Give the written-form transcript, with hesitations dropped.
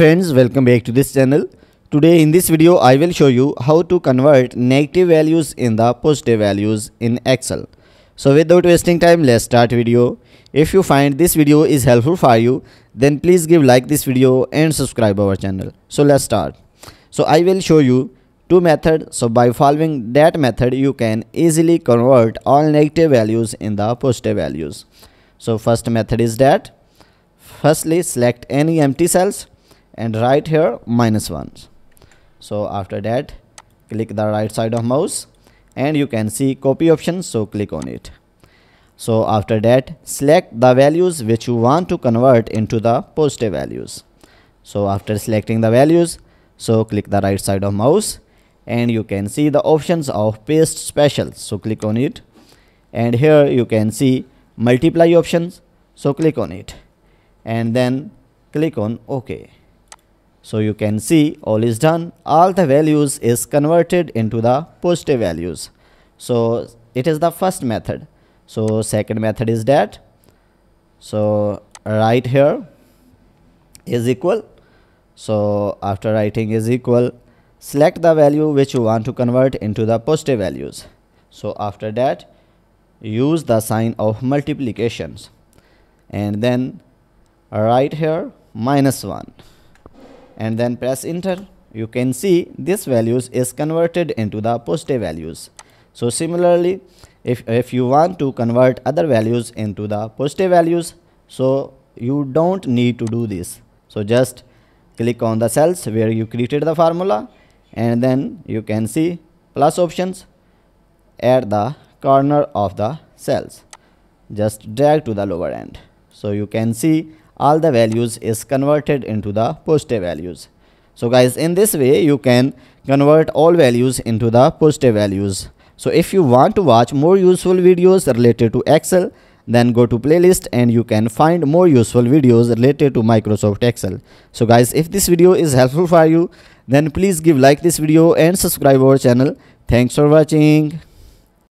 Friends, welcome back to this channel. Today in this video I will show you how to convert negative values in the positive values in Excel. So without wasting time, let's start video. If you find this video is helpful for you, then please give like this video and subscribe our channel. So let's start. So I will show you two methods. So by following that method you can easily convert all negative values in the positive values. So first method is that firstly select any empty cells and right here -1. So after that click the right side of mouse and you can see copy option, so click on it. So after that select the values which you want to convert into the positive values. So after selecting the values, so click the right side of mouse and you can see the options of paste specials, so click on it. And here you can see multiply options, so click on it and then click on OK. So you can see all is done. All the values is converted into the positive values. So it is the first method. So second method is that. So right here is equal. So after writing is equal, select the value which you want to convert into the positive values. So after that use the sign of multiplications. And then right here -1. And then press enter. You can see this values is converted into the positive values. So similarly if you want to convert other values into the positive values, so you don't need to do this. So just click on the cells where you created the formula and then you can see plus options at the corner of the cells. Just drag to the lower end. So you can see all the values is converted into the positive values. So guys, in this way you can convert all values into the positive values. So if you want to watch more useful videos related to Excel, then go to playlist and you can find more useful videos related to Microsoft Excel. So guys, if this video is helpful for you, then please give like this video and subscribe our channel. Thanks for watching.